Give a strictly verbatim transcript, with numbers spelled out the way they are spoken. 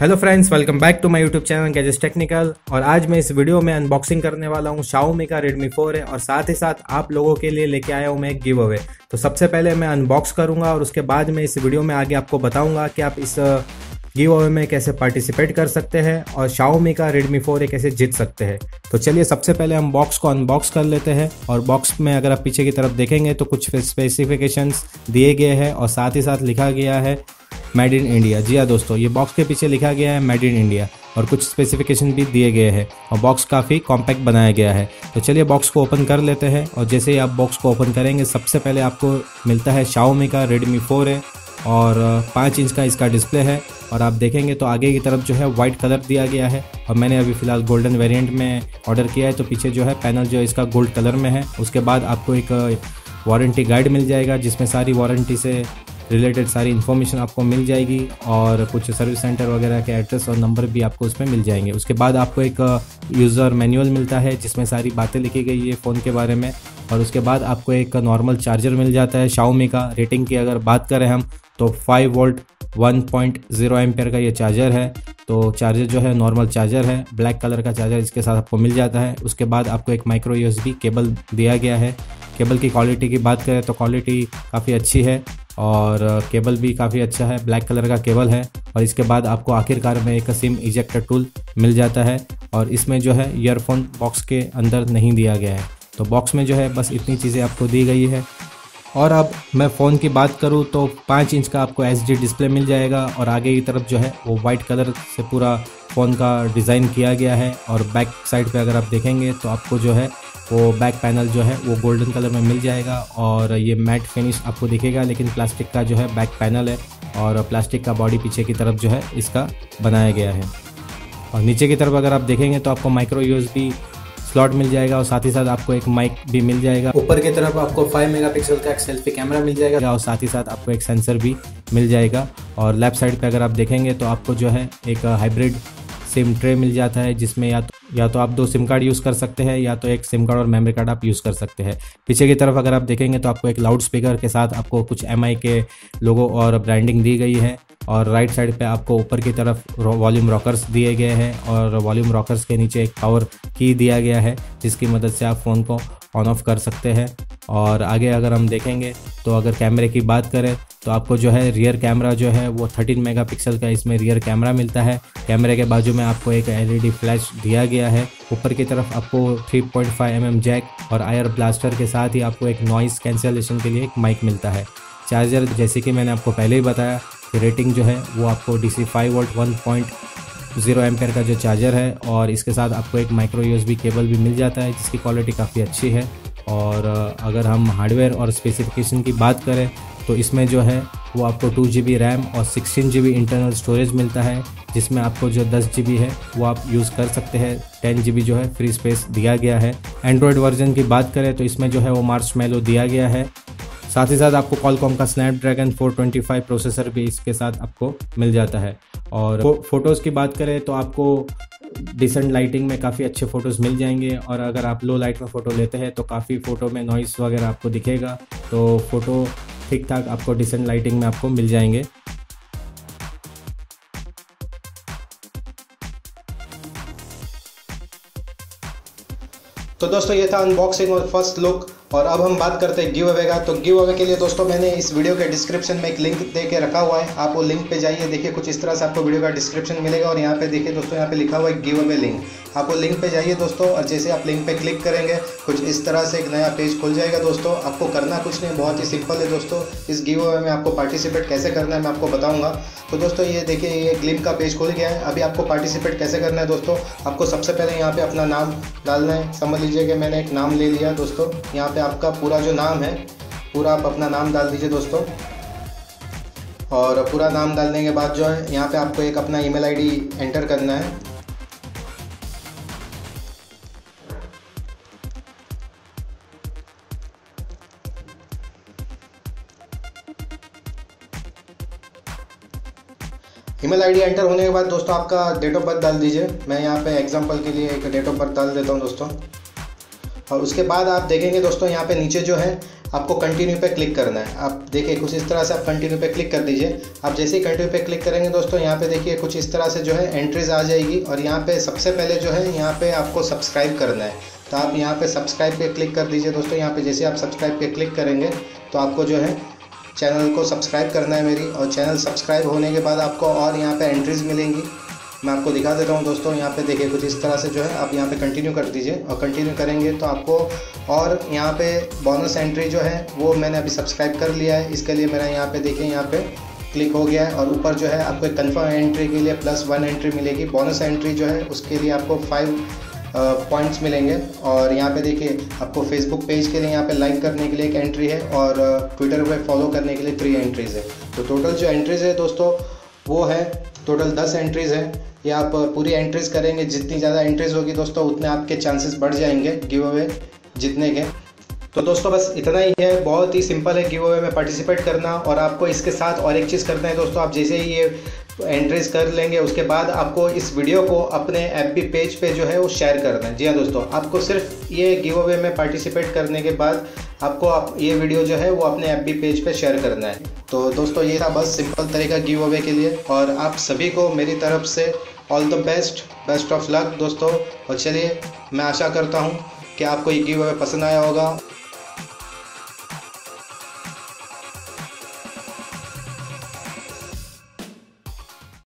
Hello friends, welcome back to my YouTube channel gadgets technical. और आज मैं इस वीडियो में अनबॉक्सिंग करने वाला हूँ शाओमी का रेडमी फोर है, और साथ ही साथ आप लोगों के लिए लेके आया हूँ मैं एक गिव अवे। तो सबसे पहले मैं अनबॉक्स करूँगा और उसके बाद मैं इस वीडियो में आगे आपको बताऊँगा कि आप इस गिव अवे में कैसे पार्टिसिपेट कर सकते हैं और शाओमी का रेडमी फोर ए कैसे जीत सकते हैं। तो चलिए सबसे पहले हम बॉक्स को अनबॉक्स कर लेते हैं। और बॉक्स में अगर आप पीछे की तरफ देखेंगे तो कुछ स्पेसिफिकेशंस दिए गए हैं और साथ ही साथ लिखा गया है मेड इन इंडिया। जी हाँ दोस्तों, ये बॉक्स के पीछे लिखा गया है मेड इन इंडिया और कुछ स्पेसिफिकेशन भी दिए गए हैं और बॉक्स काफ़ी कॉम्पैक्ट बनाया गया है। तो चलिए बॉक्स को ओपन कर लेते हैं। और जैसे ही आप बॉक्स को ओपन करेंगे सबसे पहले आपको मिलता है शाओमी का रेडमी फोर है और पाँच इंच का इसका डिस्प्ले है। और आप देखेंगे तो आगे की तरफ जो है वाइट कलर दिया गया है और मैंने अभी फ़िलहाल गोल्डन वेरिएंट में ऑर्डर किया है। तो पीछे जो है पैनल जो है इसका गोल्ड कलर में है। उसके बाद आपको एक वारंटी गाइड मिल जाएगा जिसमें सारी वारंटी से रिलेटेड सारी इन्फॉर्मेशन आपको मिल जाएगी और कुछ सर्विस सेंटर वगैरह के एड्रेस और नंबर भी आपको उसमें मिल जाएंगे। उसके बाद आपको एक यूज़र मैनुअल मिलता है जिसमें सारी बातें लिखी गई है फ़ोन के बारे में। और उसके बाद आपको एक नॉर्मल चार्जर मिल जाता है शाओमी का। रेटिंग की अगर बात करें हम तो five volt one point zero ampere का ये चार्जर है। तो चार्जर जो है नॉर्मल चार्जर है, ब्लैक कलर का चार्जर इसके साथ आपको मिल जाता है। उसके बाद आपको एक माइक्रो यूएसबी केबल दिया गया है। केबल की क्वालिटी की बात करें तो क्वालिटी काफ़ी अच्छी है और केबल भी काफ़ी अच्छा है, ब्लैक कलर का केबल है। और इसके बाद आपको आखिरकार में एक सिम इजेक्टर टूल मिल जाता है और इसमें जो है ईयरफोन बॉक्स के अंदर नहीं दिया गया है। तो बॉक्स में जो है बस इतनी चीज़ें आपको दी गई है। और अब मैं फ़ोन की बात करूं तो पाँच इंच का आपको एच डी डिस्प्ले मिल जाएगा और आगे की तरफ जो है वो वाइट कलर से पूरा फ़ोन का डिज़ाइन किया गया है। और बैक साइड पे अगर आप देखेंगे तो आपको जो है वो बैक पैनल जो है वो गोल्डन कलर में मिल जाएगा और ये मैट फिनिश आपको दिखेगा, लेकिन प्लास्टिक का जो है बैक पैनल है और प्लास्टिक का बॉडी पीछे की तरफ जो है इसका बनाया गया है। और नीचे की तरफ अगर आप देखेंगे तो आपको माइक्रो यूएसबी स्लॉट मिल जाएगा और साथ ही साथ आपको एक माइक भी मिल जाएगा। ऊपर की तरफ आपको पाँच मेगापिक्सल का एक सेल्फी कैमरा मिल जाएगा और साथ ही साथ आपको एक सेंसर भी मिल जाएगा। और लेफ्ट साइड पे अगर आप देखेंगे तो आपको जो है एक हाइब्रिड सिम ट्रे मिल जाता है जिसमें या तो या तो आप दो सिम कार्ड यूज़ कर सकते हैं या तो एक सिम कार्ड और मेमोरी कार्ड आप यूज़ कर सकते हैं। पीछे की तरफ अगर आप देखेंगे तो आपको एक लाउड स्पीकर के साथ आपको कुछ एम आई के लोगो और ब्रांडिंग दी गई है। और राइट साइड पे आपको ऊपर की तरफ वॉल्यूम रॉकर्स दिए गए हैं और वॉल्यूम रॉकर्स के नीचे एक पावर की दिया गया है जिसकी मदद से आप फ़ोन को ऑन ऑफ कर सकते हैं। और आगे अगर हम देखेंगे तो अगर कैमरे की बात करें तो आपको जो है रियर कैमरा जो है वो थर्टीन मेगापिक्सल का इसमें रियर कैमरा मिलता है। कैमरे के बाजू में आपको एक एलईडी फ्लैश दिया गया है। ऊपर की तरफ आपको three point five M M jack और आयर ब्लास्टर के साथ ही आपको एक नॉइस कैंसलेशन के लिए एक माइक मिलता है। चार्जर जैसे कि मैंने आपको पहले ही बताया, रेटिंग जो है वो आपको D C five volt one point zero ampere का जो चार्जर है और इसके साथ आपको एक माइक्रो यूएसबी केबल भी मिल जाता है जिसकी क्वालिटी काफ़ी अच्छी है। और अगर हम हार्डवेयर और स्पेसिफिकेशन की बात करें तो इसमें जो है वो आपको टू जी बी रैम और sixteen G B internal storage मिलता है जिसमें आपको जो दस जी बी है वो आप यूज़ कर सकते हैं। टेन जी बी जो है फ्री स्पेस दिया गया है। एंड्रॉयड वर्जन की बात करें तो इसमें जो है वो मार्शमैलो दिया गया है। साथ ही साथ आपको कॉलकॉम का Snapdragon four two five processor भी इसके साथ आपको मिल जाता है। और फ़ोटोज़ की बात करें तो आपको डिसेंट लाइटिंग में काफ़ी अच्छे फ़ोटोज़ मिल जाएंगे। और अगर आप लो लाइट में फ़ोटो लेते हैं तो काफ़ी फ़ोटो में नॉइस वगैरह आपको दिखेगा। तो फ़ोटो ठीक ठाक आपको डिसेंट लाइटिंग में आपको मिल जाएंगे। तो दोस्तों ये था अनबॉक्सिंग और फर्स्ट लुक। और अब हम बात करते हैं गिव अवे का। तो गिव अवे के लिए दोस्तों मैंने इस वीडियो के डिस्क्रिप्शन में एक लिंक दे के रखा हुआ है, आप वो लिंक पे जाइए। देखिए कुछ इस तरह से आपको वीडियो का डिस्क्रिप्शन मिलेगा और यहाँ पे देखिए दोस्तों यहाँ पे लिखा हुआ है गिव अवे लिंक। आप वो लिंक पे जाइए दोस्तों और जैसे आप लिंक पे क्लिक करेंगे कुछ इस तरह से एक नया पेज खुल जाएगा दोस्तों। आपको करना कुछ नहीं, बहुत ही सिंपल है दोस्तों। इस गिव अवे में आपको पार्टिसिपेट कैसे करना है मैं आपको बताऊँगा। तो दोस्तों ये देखिए ये लिंक का पेज खुल गया है। अभी आपको पार्टिसिपेट कैसे करना है दोस्तों, आपको सबसे पहले यहाँ पर अपना नाम डालना है। समझ लीजिए कि मैंने एक नाम ले लिया दोस्तों, यहाँ आपका पूरा जो नाम है पूरा आप अपना नाम डाल दीजिए दोस्तों। और पूरा नाम डालने के बाद जो है यहाँ पे आपको एक अपना ईमेल आईडी एंटर करना है। ईमेल आईडी एंटर होने के बाद दोस्तों आपका डेट ऑफ बर्थ डाल दीजिए। मैं यहाँ पे एग्जांपल के लिए एक डेट ऑफ बर्थ डाल देता हूँ दोस्तों। और उसके बाद आप देखेंगे दोस्तों यहाँ पे नीचे जो है आपको कंटिन्यू पे क्लिक करना है। आप देखिए कुछ इस तरह से आप कंटिन्यू पे क्लिक कर दीजिए। आप जैसे ही कंटिन्यू पे क्लिक करेंगे दोस्तों, यहाँ पे देखिए कुछ इस तरह से जो है एंट्रीज आ जाएगी। और यहाँ पे सबसे पहले जो है यहाँ पे आपको सब्सक्राइब करना है, तो आप यहाँ पे सब्सक्राइब पे क्लिक कर दीजिए दोस्तों। यहाँ पे जैसे आप सब्सक्राइब पे क्लिक करेंगे तो आपको जो है चैनल को सब्सक्राइब करना है मेरी। और चैनल सब्सक्राइब होने के बाद आपको और यहाँ पे एंट्रीज़ मिलेंगी, मैं आपको दिखा देता हूँ दोस्तों। यहाँ पे देखिए कुछ इस तरह से जो है आप यहाँ पे कंटिन्यू कर दीजिए। और कंटिन्यू करेंगे तो आपको और यहाँ पे बोनस एंट्री जो है वो मैंने अभी सब्सक्राइब कर लिया है, इसके लिए मेरा यहाँ पे देखिए यहाँ पे क्लिक हो गया है। और ऊपर जो है आपको एक कन्फर्म एंट्री के लिए प्लस वन एंट्री मिलेगी। बोनस एंट्री जो है उसके लिए आपको फाइव पॉइंट्स मिलेंगे। और यहाँ पे देखिए आपको फेसबुक पेज के लिए यहाँ पे लाइक करने के लिए एक एंट्री है, और ट्विटर पे फॉलो करने के लिए थ्री एंट्रीज़ है। तो टोटल जो एंट्रीज़ है दोस्तों वो है टोटल दस एंट्रीज़ है। ये आप पूरी एंट्रीज़ करेंगे, जितनी ज़्यादा एंट्रीज़ होगी दोस्तों उतने आपके चांसेस बढ़ जाएंगे गिव अवे जीतने के। तो दोस्तों बस इतना ही है, बहुत ही सिंपल है गिव अवे में पार्टिसिपेट करना। और आपको इसके साथ और एक चीज़ करना है दोस्तों, आप जैसे ही ये एंट्रीज कर लेंगे उसके बाद आपको इस वीडियो को अपने एफबी पेज पे जो है वो शेयर करना है। जी हाँ दोस्तों, आपको सिर्फ ये गिव अवे में पार्टिसिपेट करने के बाद आपको आप ये वीडियो जो है वो अपने एफबी पेज पे शेयर करना है। तो दोस्तों ये था बस सिंपल तरीका गिव अवे के लिए। और आप सभी को मेरी तरफ से all the best, best of luck दोस्तों। और चलिए मैं आशा करता हूँ कि आपको ये गिव अवे पसंद आया होगा।